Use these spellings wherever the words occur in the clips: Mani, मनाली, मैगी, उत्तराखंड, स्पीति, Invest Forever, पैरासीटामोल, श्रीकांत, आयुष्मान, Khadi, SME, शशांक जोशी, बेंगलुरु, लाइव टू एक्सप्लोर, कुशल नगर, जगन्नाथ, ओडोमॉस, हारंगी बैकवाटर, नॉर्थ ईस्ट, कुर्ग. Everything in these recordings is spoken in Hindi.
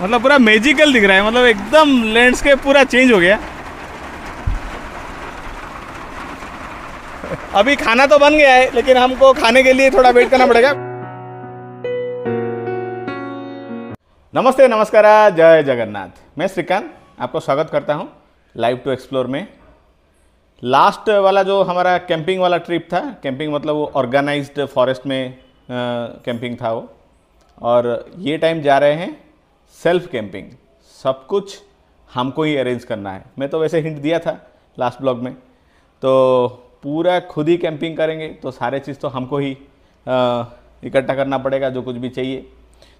मतलब पूरा मैजिकल दिख रहा है, मतलब एकदम लैंडस्केप पूरा चेंज हो गया। अभी खाना तो बन गया है लेकिन हमको खाने के लिए थोड़ा वेट करना पड़ेगा। नमस्ते, नमस्कार, जय जगन्नाथ। मैं श्रीकांत आपको स्वागत करता हूं लाइव टू एक्सप्लोर में। लास्ट वाला जो हमारा कैंपिंग वाला ट्रिप था, कैंपिंग मतलब वो ऑर्गेनाइज्ड फॉरेस्ट में कैंपिंग था वो, और ये टाइम जा रहे हैं सेल्फ कैंपिंग। सब कुछ हमको ही अरेंज करना है। मैं तो वैसे हिंट दिया था लास्ट ब्लॉग में, तो पूरा खुद ही कैंपिंग करेंगे तो सारे चीज़ तो हमको ही इकट्ठा करना पड़ेगा जो कुछ भी चाहिए।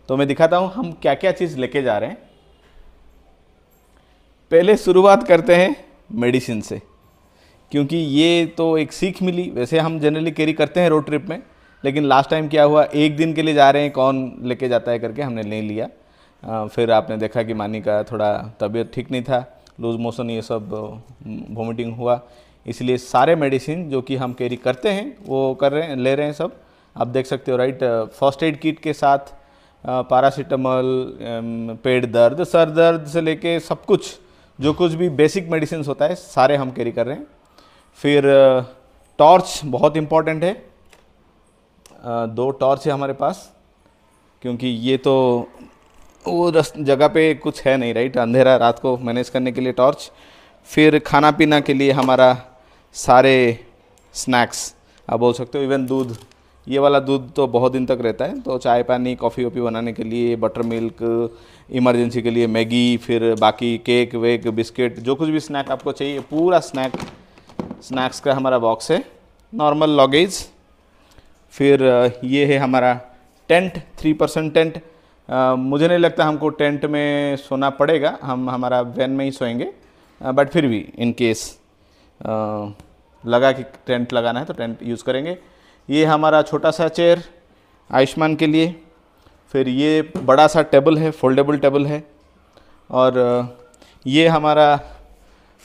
तो मैं दिखाता हूँ हम क्या क्या चीज़ लेके जा रहे हैं। पहले शुरुआत करते हैं मेडिसिन से, क्योंकि ये तो एक सीख मिली। वैसे हम जनरली कैरी करते हैं रोड ट्रिप में, लेकिन लास्ट टाइम क्या हुआ, एक दिन के लिए जा रहे हैं कौन लेके जाता है करके हमने ले लिया। फिर आपने देखा कि मानी का थोड़ा तबीयत ठीक नहीं था, लूज मोशन ये सब वोमिटिंग हुआ, इसलिए सारे मेडिसिन जो कि हम कैरी करते हैं वो ले रहे हैं सब। आप देख सकते हो राइट, फर्स्ट एड किट के साथ पैरासीटामोल, पेट दर्द, सर दर्द से लेके सब कुछ, जो कुछ भी बेसिक मेडिसिन होता है सारे हम कैरी कर रहे हैं। फिर टॉर्च बहुत इम्पॉर्टेंट है, 2 टॉर्च है हमारे पास, क्योंकि ये तो वो जगह पे कुछ है नहीं राइट, अंधेरा रात को मैनेज करने के लिए टॉर्च। फिर खाना पीना के लिए हमारा सारे स्नैक्स आप बोल सकते हो, इवन दूध, ये वाला दूध तो बहुत दिन तक रहता है, तो चाय पानी कॉफ़ी वॉफ़ी बनाने के लिए, बटर मिल्क, इमरजेंसी के लिए मैगी, फिर बाकी केक वेक बिस्किट, जो कुछ भी स्नैक आपको चाहिए पूरा स्नैक्स का हमारा बॉक्स है। Normal luggage. फिर ये है हमारा टेंट, 3 पर्सन टेंट। मुझे नहीं लगता हमको टेंट में सोना पड़ेगा, हम हमारा वैन में ही सोएंगे, बट फिर भी इन केस लगा कि टेंट लगाना है तो टेंट यूज़ करेंगे। ये हमारा छोटा सा चेयर आयुष्मान के लिए। फिर ये बड़ा सा टेबल है, फोल्डेबल टेबल है। और ये हमारा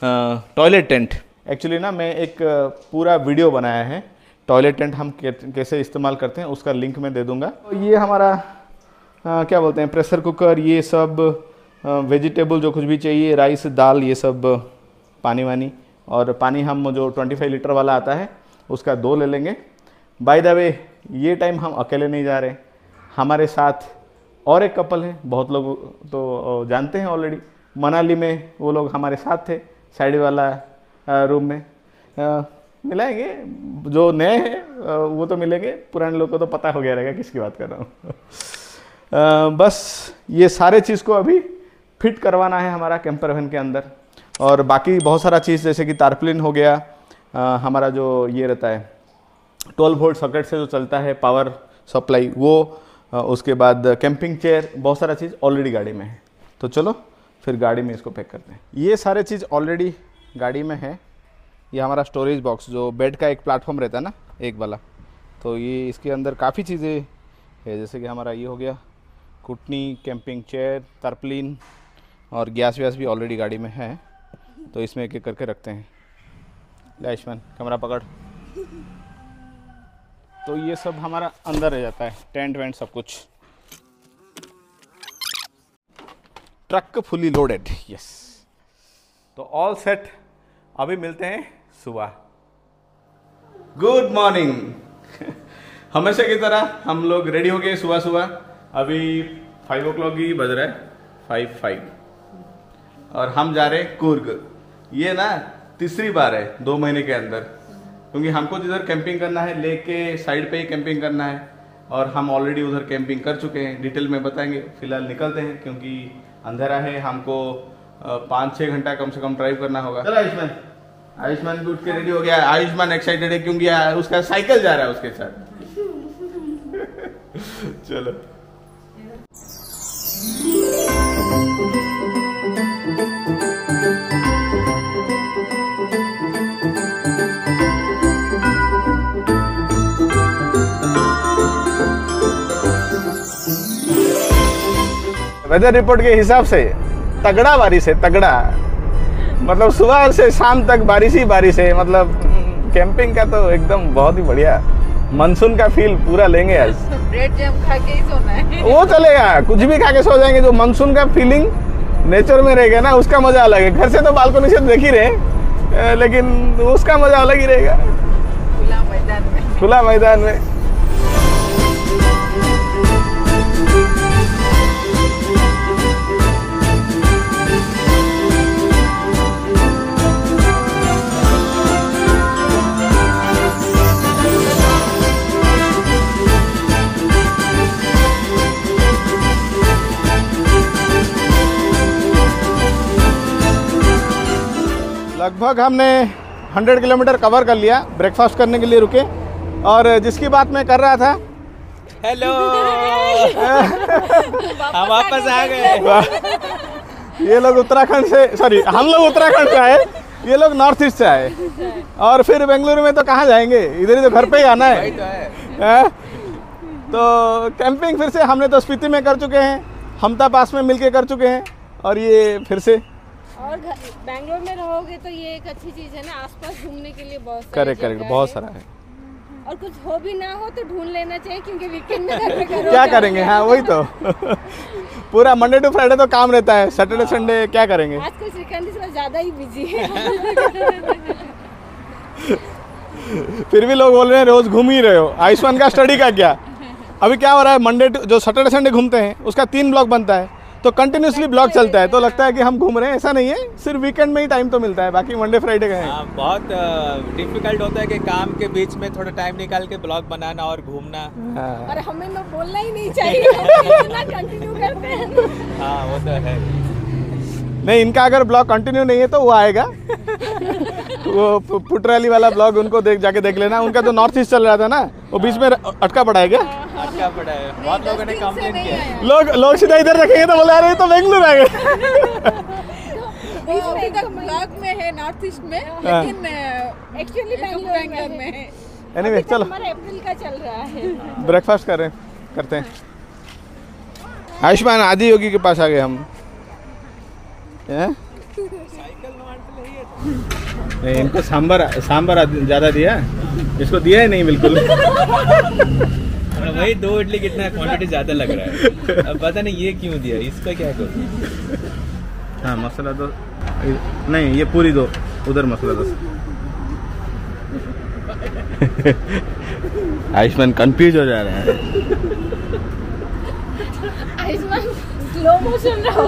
टॉयलेट टेंट। एक्चुअली ना मैं एक पूरा वीडियो बनाया है टॉयलेट टेंट हम कैसे इस्तेमाल करते हैं, उसका लिंक मैं दे दूँगा। ये हमारा क्या बोलते हैं, प्रेशर कुकर, ये सब वेजिटेबल जो कुछ भी चाहिए, राइस दाल, ये सब पानी वानी, और पानी हम जो 25 लीटर वाला आता है उसका 2 ले लेंगे। बाय द वे ये टाइम हम अकेले नहीं जा रहे, हमारे साथ और एक कपल है, बहुत लोग तो जानते हैं ऑलरेडी, मनाली में वो लोग हमारे साथ थे साइड वाला रूम में। मिलाएंगे जो नए हैं वो तो मिलेंगे, पुराने लोग को तो पता हो गया रहेगा किसकी बात कर रहा हूँ। बस ये सारे चीज़ को अभी फिट करवाना है हमारा कैंपर वैन के अंदर, और बाकी बहुत सारा चीज़ जैसे कि तारपलिन हो गया, हमारा जो ये रहता है 12 वोल्ट सॉकेट से जो चलता है पावर सप्लाई वो, उसके बाद कैंपिंग चेयर, बहुत सारा चीज़ ऑलरेडी गाड़ी में है। तो चलो फिर गाड़ी में इसको पैक करते हैं। ये सारे चीज़ ऑलरेडी गाड़ी में है। ये हमारा स्टोरेज बॉक्स, जो बेड का एक प्लेटफॉर्म रहता है ना एक वाला, तो ये इसके अंदर काफ़ी चीज़ें है, जैसे कि हमारा ये हो गया कुटनी, कैंपिंग चेयर, तारपलिन, और गैस व्यास भी ऑलरेडी गाड़ी में है, तो इसमें एक एक करके रखते हैं। आयुष्मान कैमरा पकड़। तो ये सब हमारा अंदर रह जाता है, टेंट वेंट सब कुछ। Truck fully loaded, yes. तो ऑल सेट, अभी मिलते हैं सुबह। Good morning. हमेशा की तरह हम लोग रेडी हो गए सुबह सुबह। अभी 5 o'clock ही बज रहा है, 5:05, और हम जा रहे हैं कुर्ग। ये ना 3री बार है 2 महीने के अंदर, क्योंकि हमको जिधर कैंपिंग करना है लेके साइड पे ही कैंपिंग करना है, और हम ऑलरेडी उधर कैंपिंग कर चुके हैं, डिटेल में बताएंगे। फिलहाल निकलते हैं क्योंकि अंधेरा है, हमको 5-6 घंटा कम से कम ड्राइव करना होगा। चलो आयुष्मान उठ के रेडी हो गया। आयुष्मान एक्साइटेड है क्योंकि उसका साइकिल जा रहा है उसके साथ। चलो वेदर रिपोर्ट के हिसाब से तगड़ा बारिश है, तगड़ा मतलब सुबह से शाम तक बारिश ही बारिश है। मतलब कैंपिंग का तो एकदम बहुत ही बढ़िया मानसून का फील पूरा लेंगे आज। ब्रेड जैम खा के ही सोना है। वो चलेगा, कुछ भी खा के सो जाएंगे, जो मानसून का फीलिंग नेचर में रहेगा ना उसका मजा अलग है। घर से तो बालकनी से देख ही रहे लेकिन उसका मजा अलग ही रहेगा खुला मैदान में। खुला मैदान में लगभग हमने 100 किलोमीटर कवर कर लिया। ब्रेकफास्ट करने के लिए रुके और जिसकी बात मैं कर रहा था, हेलो हम वापस आ गए। ये लोग उत्तराखंड से, सॉरी हम लोग उत्तराखंड से आए, ये लोग नॉर्थ ईस्ट से आए और फिर बेंगलुरु में तो कहाँ जाएंगे, इधर ही तो घर पे ही आना है। तो कैंपिंग फिर से हमने तो स्पीति में कर चुके हैं, हमता पास में मिलके कर चुके हैं और ये फिर से। और बेंगलोर में रहोगे तो ये एक अच्छी चीज है ना, आसपास घूमने के लिए बहुत सारा। करेक्ट करेक्ट, बहुत सारा है और कुछ हो भी ना हो तो ढूंढ लेना चाहिए क्योंकि वीकेंड में घर पे करो क्या करेंगे। हाँ वही तो पूरा मंडे टू फ्राइडे तो काम रहता है, सैटरडे संडे क्या करेंगे। आजकल श्रीकांत थोड़ा ज्यादा ही बिजी है फिर भी लोग बोल रहे हैं रोज घूम ही रहे हो। आयुष्मान का स्टडी का क्या, अभी क्या हो रहा है, मंडे जो सैटरडे संडे घूमते हैं उसका 3 ब्लॉग बनता है तो कंटिन्यूसली ब्लॉग चलता है तो लगता है कि हम घूम रहे हैं। ऐसा नहीं है, सिर्फ वीकेंड में ही टाइम तो मिलता है, बाकी मंडे फ्राइडे का है। बहुत डिफिकल्ट होता है कि काम के बीच में थोड़ा टाइम निकाल के ब्लॉग बनाना और घूमना। और हमें लोग बोलना ही नहीं चाहिए इतना कंटिन्यू करते हैं। हाँ वो तो है, नहीं इनका अगर ब्लॉग कंटिन्यू नहीं है तो वो आएगा वो पुटराली वाला ब्लॉग, उनको देख जाके देख लेना। उनका जो नॉर्थ ईस्ट चल रहा था ना वो बीच में अटका पड़ा है क्या, अटका पड़ा है। बहुत लोगों ने कंप्लेंट किया, लोग सीधा इधर रखेंगे तो बोले अरे तो बेंगलुरु आ गए। अभी तक ब्लॉग में है नॉर्थ ईस्ट में लेकिन एक्चुअली बेंगलुरु में है। एनीवे चलो, हमारा अप्रैल का चल रहा है। ब्रेकफास्ट कर रहे हैं, करते हैं। आयुष्मान आदि योगी के पास आ गए हम। नहीं इनको सांबर ज़्यादा दिया, इसको दिया ही नहीं बिल्कुल। वही 2 इडली कितना क्वांटिटी ज़्यादा लग रहा है, अब पता नहीं ये क्यों दिया, इसका क्या करूं। हाँ मसाला दो, नहीं ये पूरी दो, उधर मसाला दो। आयुष्मान कंफ्यूज हो जा रहे हैं। आयुष्मान स्लो मोशन रहा।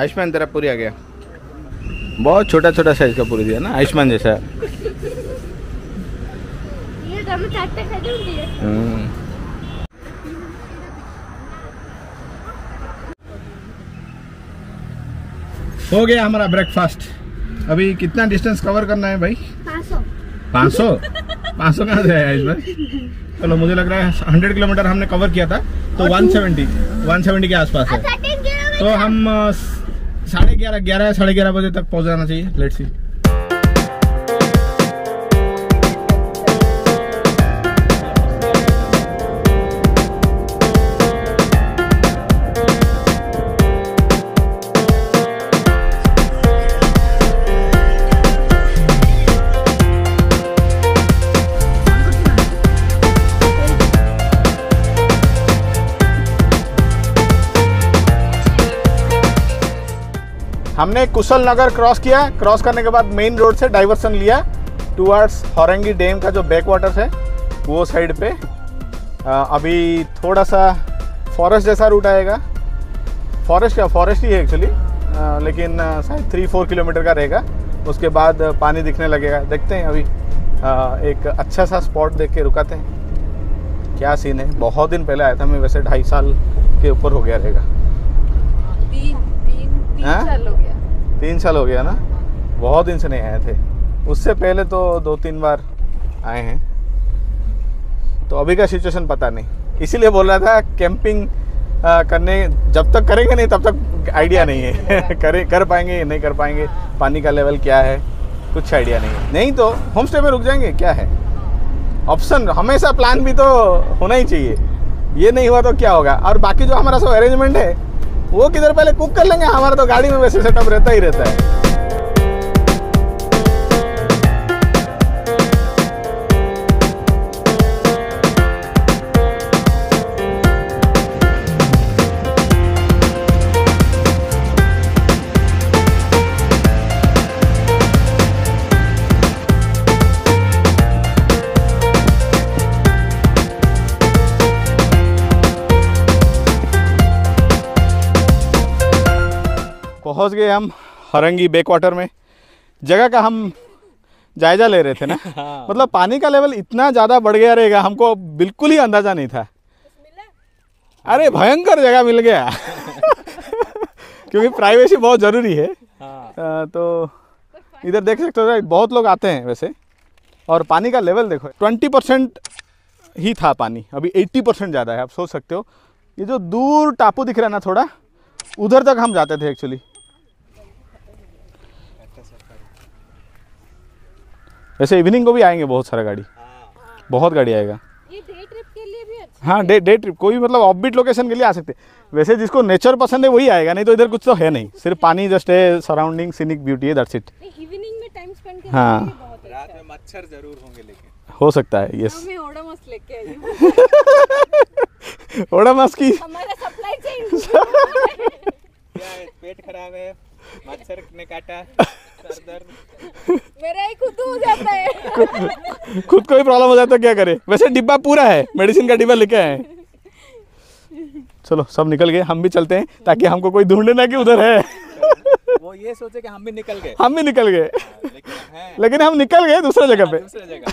आयुष्मान तेरा पूरी आ गया, बहुत छोटा छोटा साइज का पूरी दिया ना, आयुष्मान जैसा। ये हो गया हमारा ब्रेकफास्ट। अभी कितना डिस्टेंस कवर करना है भाई? 500 कहाँ से आया आयुष्मान? चलो मुझे लग रहा है 100 किलोमीटर हमने कवर किया था तो 170 के आसपास है तो हम 11:30 बजे तक पहुंच जाना चाहिए। Let's see. हमने कुशल नगर क्रॉस किया, क्रॉस करने के बाद मेन रोड से डाइवर्सन लिया टुवर्ड्स हारंगी डैम का जो बैक वाटर्स है वो साइड पे। अभी थोड़ा सा फॉरेस्ट जैसा रूट आएगा, फॉरेस्ट ही है एक्चुअली लेकिन शायद 3-4 किलोमीटर का रहेगा। उसके बाद पानी दिखने लगेगा, देखते हैं। अभी एक अच्छा सा स्पॉट देख के रुकाते हैं, क्या सीन है। बहुत दिन पहले आया था मैं, वैसे 2.5 साल के ऊपर हो गया रहेगा, 3 साल हो गया। 3 साल हो गया ना, बहुत दिन से नहीं आए थे। उससे पहले तो 2-3 बार आए हैं तो अभी का सिचुएशन पता नहीं। इसीलिए बोल रहा था कैंपिंग करने, जब तक करेंगे नहीं तब तक आइडिया नहीं है कर पाएंगे नहीं कर पाएंगे, पानी का लेवल क्या है कुछ आइडिया नहीं है। नहीं तो होम स्टे में रुक जाएंगे, क्या है ऑप्शन। हमेशा प्लान भी तो होना ही चाहिए, ये नहीं हुआ तो क्या होगा। और बाकी जो हमारा सब अरेंजमेंट है वो किधर पहले कुक कर लेंगे, हमारा तो गाड़ी में वैसे सेटअप रहता ही रहता है। पहुंच गए हम हारंगी बैकवाटर में। जगह का हम जायजा ले रहे थे ना मतलब पानी का लेवल इतना ज़्यादा बढ़ गया रहेगा, हमको बिल्कुल ही अंदाज़ा नहीं था। अरे भयंकर जगह मिल गया क्योंकि प्राइवेसी बहुत ज़रूरी है। तो इधर देख सकते हो बहुत लोग आते हैं वैसे। और पानी का लेवल देखो 20% ही था पानी, अभी 80% ज़्यादा है। आप सोच सकते हो ये जो दूर टापू दिख रहा है ना थोड़ा, उधर तक हम जाते थे एक्चुअली। वैसे इवनिंग को भी आएंगे बहुत सारा गाड़ी, बहुत गाड़ी आएगा। ये डे ट्रिप के लिए भी अच्छा। हाँ डे ट्रिप कोई मतलब ऑफबीट लोकेशन के लिए आ सकते। वैसे जिसको नेचर पसंद है वही आएगा, नहीं तो इधर कुछ तो है नहीं, सिर्फ पानी जस्ट है, सराउंडिंग सीनिक ब्यूटी है, दैट्स इट। इवनिंग में टाइम स्पेंड करने के लिए बहुत अच्छा। रात में मच्छर जरूर होंगे लेकिन हो सकता है। यस मैं ओडोमॉस लेके आई हूं। ओडोमॉस की हमारा सप्लाई चेन यार, पेट खराब है, मच्छर ने काटा, सर दर्द, मेरा ही खुद हो जाता है खुद को ही प्रॉब्लम हो जाता है, क्या करे। वैसे डिब्बा पूरा है, मेडिसिन का डिब्बा लेके आए हैं। चलो सब निकल गए, हम भी चलते हैं ताकि हमको कोई ढूंढे ना कि उधर है वो ये सोचे कि हम भी निकल गए, हम भी निकल गए लेकिन हम निकल गए दूसरा जगह पे, दूसरा जगह।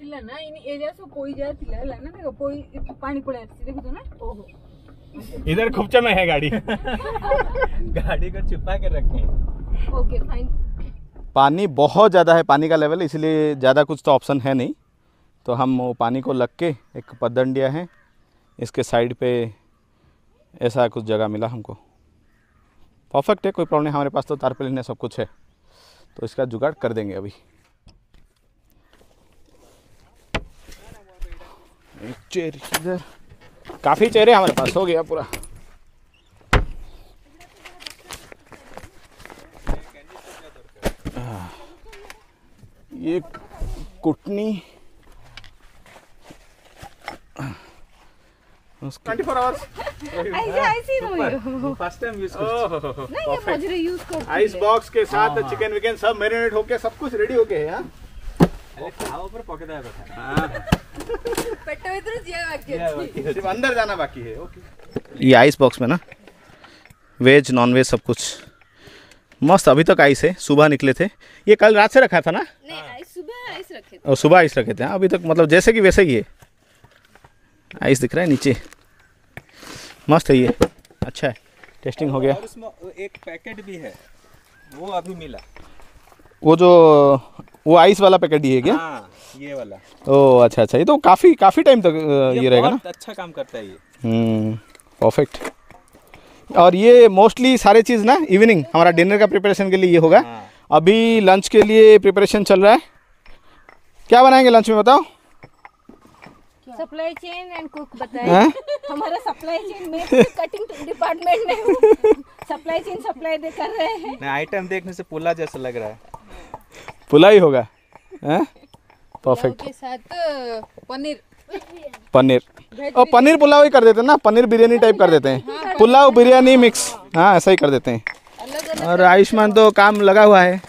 थिला ना इन एरिया से कोई जाय थिला ला ना मेरे कोई पानी पड़े देखो तो ना। ओहो इधर खुपचे में है गाड़ी गाड़ी को छिपा के रखें। Okay fine. पानी बहुत ज़्यादा है, पानी का लेवल, इसलिए ज़्यादा कुछ तो ऑप्शन है नहीं। तो हम वो पानी को लग के एक पगडंडिया है इसके साइड पे ऐसा कुछ जगह मिला हमको, परफेक्ट है, कोई प्रॉब्लम नहीं। हमारे पास तो तारपालिन है, सब कुछ है, तो इसका जुगाड़ कर देंगे। अभी चेरी इधर काफ़ी चेहरे हमारे पास हो गया पूरा। ये कुटनी 24 आवर्स फर्स्ट टाइम यूज कर। आइस बॉक्स के साथ चिकन विकन सब मैरिनेट होके सब कुछ रेडी होके है। यहाँ ऊपर पकड़ा है सिर्फ अंदर जाना बाकी है। ओके। ये आइस बॉक्स में ना वेज नॉन वेज सब कुछ मस्त। अभी तक आइस है, सुबह निकले थे। ये कल रात से रखा था ना? नहीं, सुबह आइस रखे थे। अभी तक मतलब जैसे कि वैसे ही है। आइस दिख रहा है नीचे, मस्त है, ये अच्छा है, टेस्टिंग हो गया। उसमें एक पैकेट भी है वो अभी मिला, वो जो वो आइस वाला पैकेट ही है क्या? हाँ, ये वाला। ओ अच्छा, ये तो काफ़ी टाइम तक ये रहेगा ना, अच्छा काम करता है ये, परफेक्ट। और ये मोस्टली सारे चीज़ ना इवनिंग हमारा डिनर का प्रिपरेशन के लिए ये होगा। हाँ। अभी लंच के लिए प्रिपरेशन चल रहा है, क्या बनाएंगे लंच में बताओ? सप्लाई चेन एंड कुक बताएं। हमारा सप्लाई चेन में कटिंग डिपार्टमेंट में सप्लाई चेन सप्लाई दे कर रहे हैं। मैं आइटम देखने से पुला जैसा लग रहा है, पुला ही होगा, परफेक्ट। के साथ पनीर और पनीर पुलाव ही कर देते हैं ना, पनीर बिरयानी टाइप कर देते हैं। हाँ, पुलाव बिरयानी मिक्स, हाँ ऐसा ही कर देते हैं। और आयुष्मान तो काम लगा हुआ है।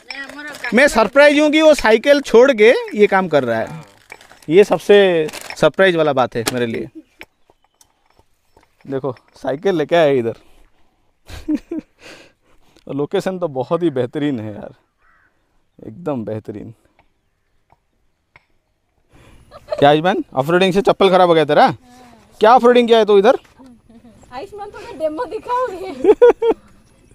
मैं सरप्राइज हूँ कि वो साइकिल छोड़ के ये काम कर रहा है, ये सबसे सरप्राइज वाला बात है मेरे लिए। देखो साइकिल लेके आए इधर और लोकेशन तो बहुत ही बेहतरीन है यार, एकदम बेहतरीन। क्या आयुष्मान ऑफरोडिंग से चप्पल खराब हो गया तेरा? क्या ऑफरोडिंग किया है तो इधर? आयुष्मान तो मैं डेमो दिखाऊंगी कौन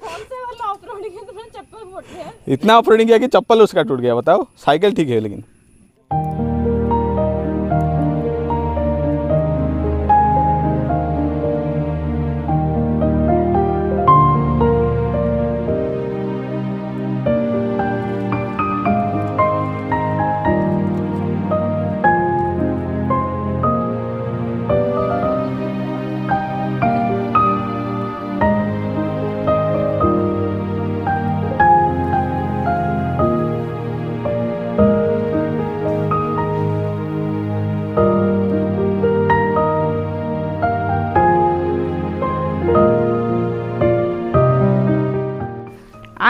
से वाला ऑफरोडिंग है, तुम्हारा चप्पल फट गया। इतना ऑफरोडिंग किया कि चप्पल उसका टूट गया, बताओ। साइकिल ठीक है लेकिन।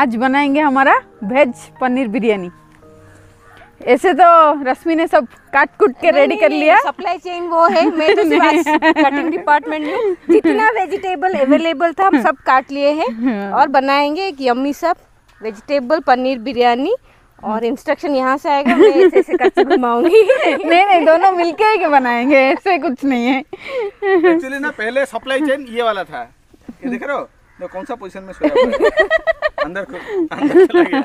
आज बनाएंगे हमारा वेज पनीर बिरयानी। ऐसे तो रश्मि ने सब काट कुट के रेडी कर लिया। सप्लाई चेन वो है, मैं तो कटिंग डिपार्टमेंट में जितना वेजिटेबल अवेलेबल था हम सब काट लिए हैं और बनाएंगे एक यम्मी सब वेजिटेबल पनीर बिरयानी। और इंस्ट्रक्शन यहाँ से आएगा, मैं ऐसे करके घुमाऊंगी। नहीं दोनों मिलके ही बनाएंगे, ऐसे कुछ नहीं है। एक्चुअली ना पहले सप्लाई चेन ये वाला था, ये देख रहे हो तो कौन सा पोजीशन में सोया था अंदर चला गया।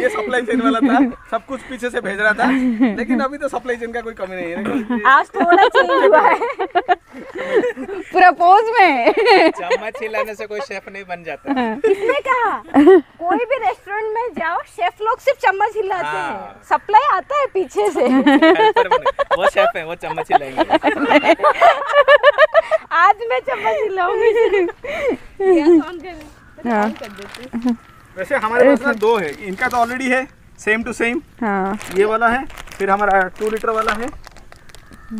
ये सप्लाई चेन वाला था, सब कुछ पीछे से भेज रहा था। लेकिन अभी तो सप्लाई चेन का कोई कमी नहीं है, आज थोड़ा चेंज हुआ है पूरा पोज में। चम्मच हिलाने से कोई शेफ नहीं बन जाता। किसने कहा? कोई भी रेस्टोरेंट में जाओ, शेफ लोग सिर्फ चम्मच हिलाते हैं, सप्लाई आता है पीछे से। वो शेफ है, वो चम्मच हिलाएंगे। आज मैं चम्मच हिलाऊंगी। वैसे हमारे पास ना दो है, इनका तो ऑलरेडी है सेम टू सेम। हाँ। ये वाला है, फिर हमारा 2 लीटर वाला है,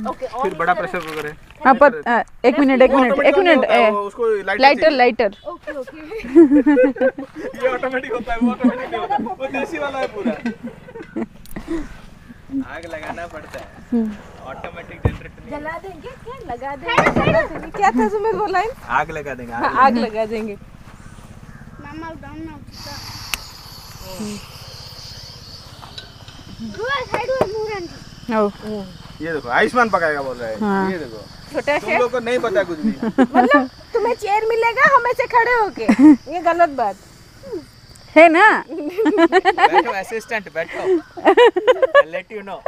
फिर बड़ा प्रेशर कुकर है। हाँ पर एक मिनट उसको लाइटर ये ऑटोमेटिक होता है, वो ऑटोमेटिक नहीं होता, वो देसी वाला है। पूरा आग लगाना पड़ता है, ऑटोमेटिक जनरेटर जला देंगे क्या? लगा देंगे क्या था सुमित बोला? आग लगा देंगे। आग लगा देंगे। ये देखो आयुष्मान पकाएगा बोल रहा है। हाँ। ये देखो छोटा तुम लोगों को नहीं पता कुछ भी। मतलब तुम्हें चेयर मिलेगा हमेशा खड़े होके, ये गलत बात है ना। बैठो असिस्टेंट, बैठो, लेट यू नो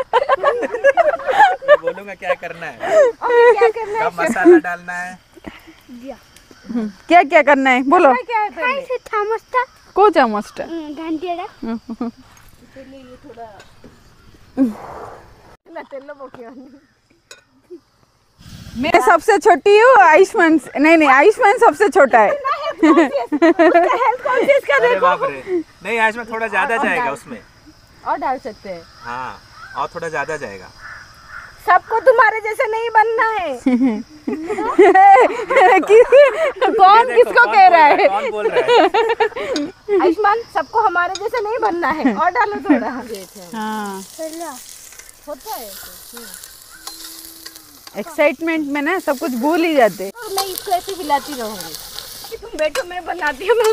बोलूंगा क्या करना है, क्या करना है, मसाला डालना है, क्या क्या करना है बोलो। को चम्मच था मैं सबसे छोटी हूँ। आयुष्मान नहीं, आयुष्मान सबसे छोटा है। नहीं आयुष्मान थोड़ा ज्यादा जाएगा उसमें, और डाल सकते हैं। हाँ और थोड़ा ज्यादा जाएगा। सबको तुम्हारे जैसे नहीं बनना है। कौन किसको कह रहा है? आयुष्मान सबको हमारे जैसे नहीं बनना है, और डालो थोड़ा। हाँ होता है एक्साइटमेंट में ना सब कुछ भूल ही जाते। मैं इसको ऐसे हिलाती रहूंगी, तुम बैठो मैं बनाती हूँ। मैं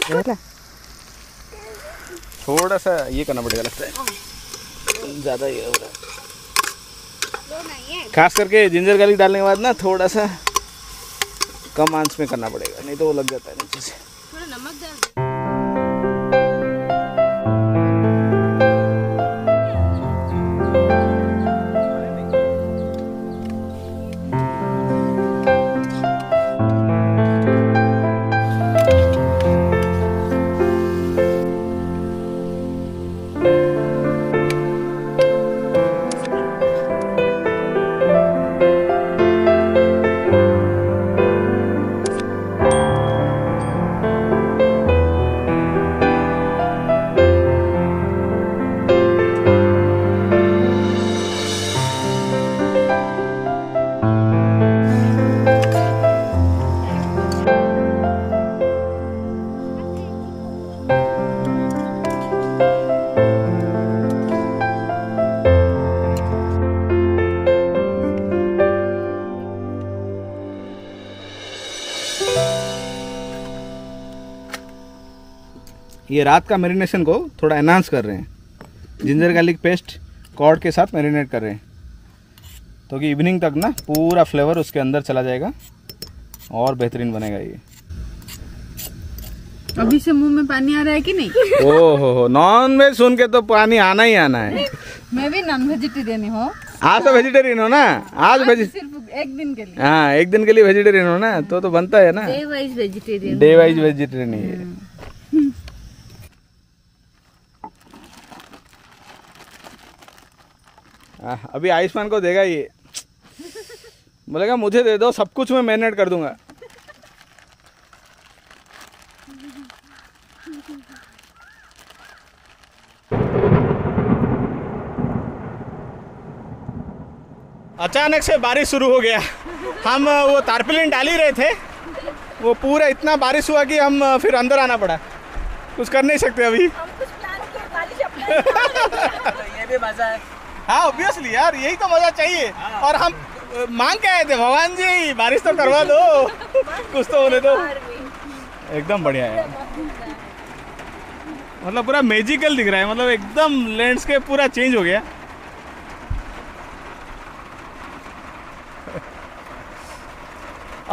थोड़ा सा ये करना पड़ेगा, लगता है ज्यादा ये हो रहा है। खास करके जिंजर गार्लिक डालने के बाद ना थोड़ा सा कम आंच में करना पड़ेगा, नहीं तो वो लग जाता है नीचे से। थोड़ा नमक डाल दो। ये रात का मैरिनेशन को थोड़ा एनहांस कर रहे हैं, जिंजर गार्लिक पेस्ट कॉर्ड के साथ मैरिनेट कर रहे हैं, तो कि इवनिंग तक ना पूरा फ्लेवर उसके अंदर चला जाएगा और बेहतरीन बनेगा ये। अभी से मुंह में पानी आ रहा है कि नहीं? ओहो नॉन वेज सुन के तो पानी आना ही आना है। मैं भी नॉन वेजिटेरियन हूँ। आज तो वेजिटेरियन हो ना, आज सिर्फ एक दिन के लिए। हाँ एक दिन के लिए वेजिटेरियन हो ना, तो बनता है ना day wise vegetarian. Day wise vegetarian है। अभी आयुष्मान को देगा ये, बोलेगा मुझे दे दो सब कुछ, मैं मैरिनेट कर दूंगा। अचानक से बारिश शुरू हो गया। हम वो तारपीलिन डाल ही रहे थे, वो पूरा इतना बारिश हुआ कि हम फिर अंदर आना पड़ा, कुछ कर नहीं सकते अभी। हम कुछ प्लान किए, बारिश अपने मजा है। हाँ ऑब्वियसली यार, यही तो मजा चाहिए। और हम मांग के आए थे भगवान जी बारिश तो करवा दो कुछ तो होने दो। एकदम बढ़िया है, मतलब पूरा मैजिकल दिख रहा है, मतलब एकदम लैंडस्केप पूरा चेंज हो गया।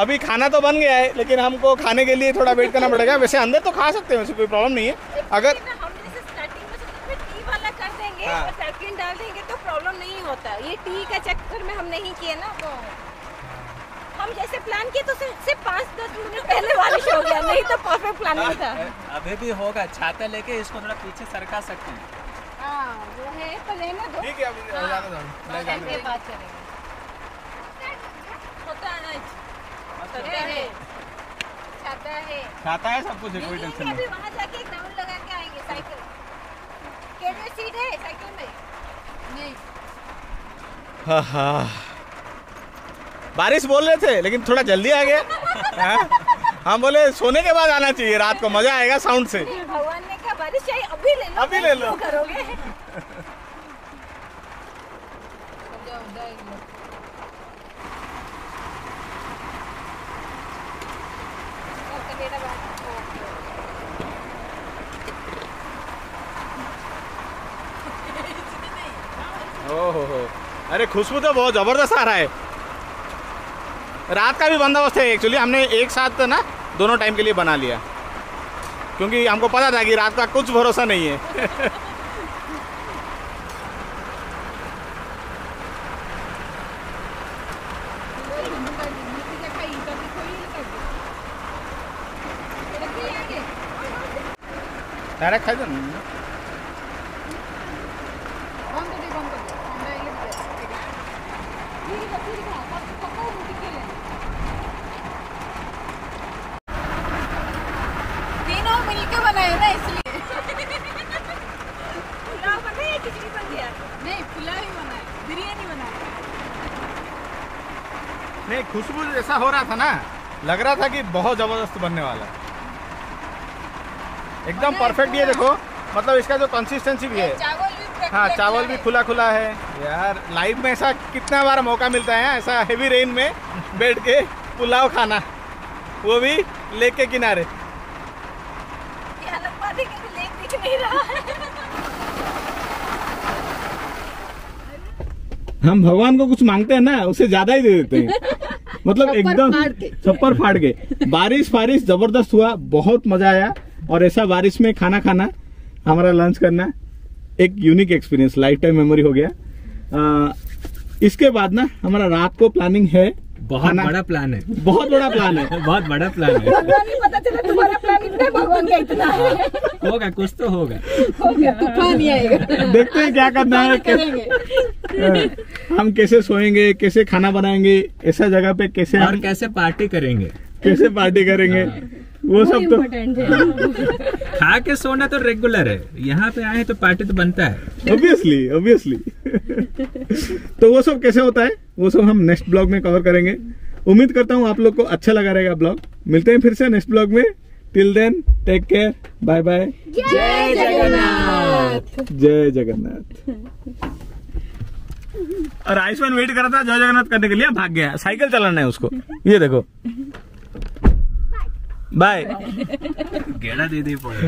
अभी खाना तो बन गया है लेकिन हमको खाने के लिए थोड़ा वेट करना पड़ेगा। वैसे अंदर तो खा सकते हैं, वैसे कोई प्रॉब्लम नहीं है। अगर हम जैसे स्टार्टिंग में सबसे टी वाला कर देंगे और सेकंड डाल देंगे तो प्रॉब्लम नहीं होता। ये टी का चक्कर में हम नहीं किए ना, तो हम जैसे प्लान किए तो सिर्फ 5-10 मिनट पहले बारिश हो गया, नहीं तो परफेक्ट प्लानिंग था। अभी भी होगा, छाता लेके इसको थोड़ा पीछे सरका सकते हैं। हां वो है, पर रहने दो, ठीक है अभी ज्यादा नहीं है, बात करेंगे होता है ना। छाता है सब कुछ, कोई टेंशन नहीं। वहाँ जाके एक राउंड लगा के आएंगे साइकिल। कैरियर सीट है साइकिल में? नहीं। हाँ बारिश बोल रहे थे लेकिन थोड़ा जल्दी आ गया। हम बोले सोने के बाद आना चाहिए, रात को मजा आएगा साउंड से। भगवान ने कहा बारिश चाहिए अभी ले लो, अभी ले लो करोगे। ओहो, अरे खुशबू तो बहुत ज़बरदस्त आ रहा है। रात का भी बंदोबस्त है एक्चुअली, हमने एक साथ ना दोनों टाइम के लिए बना लिया क्योंकि हमको पता था कि रात का कुछ भरोसा नहीं है। डायरेक्ट खा दो नहीं, खुशबू ऐसा हो रहा था ना, लग रहा था कि बहुत जबरदस्त बनने वाला है, एकदम परफेक्ट। ये देखो मतलब इसका जो कंसिस्टेंसी भी है, हाँ चावल भी खुला खुला है यार। लाइफ में ऐसा कितना बार मौका मिलता है ऐसा हेवी रेन में बैठ के पुलाव खाना, वो भी लेक के किनारे। हम भगवान को कुछ मांगते हैं ना, उससे ज्यादा ही दे देते हैं। मतलब एकदम छप्पर फाड़ के। बारिश बारिश जबरदस्त हुआ, बहुत मजा आया। और ऐसा बारिश में खाना खाना, हमारा लंच करना, एक unique experience, lifetime memory हो गया। इसके बाद ना हमारा रात को प्लानिंग है, बहुत बड़ा प्लान है। भगवान नहीं पता चला तुम्हारा प्लान इतना, भगवान का इतना होगा, कुछ तो होगा, तूफान ही आएगा। देखते हैं क्या करना है, हम कैसे सोएंगे, कैसे खाना बनाएंगे, ऐसा जगह पे कैसे, और कैसे पार्टी करेंगे वो सब तो खा के सोना तो रेगुलर है, यहाँ पे आए तो पार्टी तो बनता है ऑब्वियसली। तो वो सब कैसे होता है वो सब हम नेक्स्ट ब्लॉग में कवर करेंगे। उम्मीद करता हूँ आप लोग को अच्छा लगा रहेगा ब्लॉग। मिलते हैं फिर से नेक्स्ट ब्लॉग में। Till then take care, bye bye, जय जगन्नाथ, जय जगन्नाथ। और आयुष्मान वेट कर रहा था जय जगन्नाथ करने के लिए, भाग गया, साइकिल चलाना है उसको। ये देखो बाय, गेड़ा दे दे पड़े।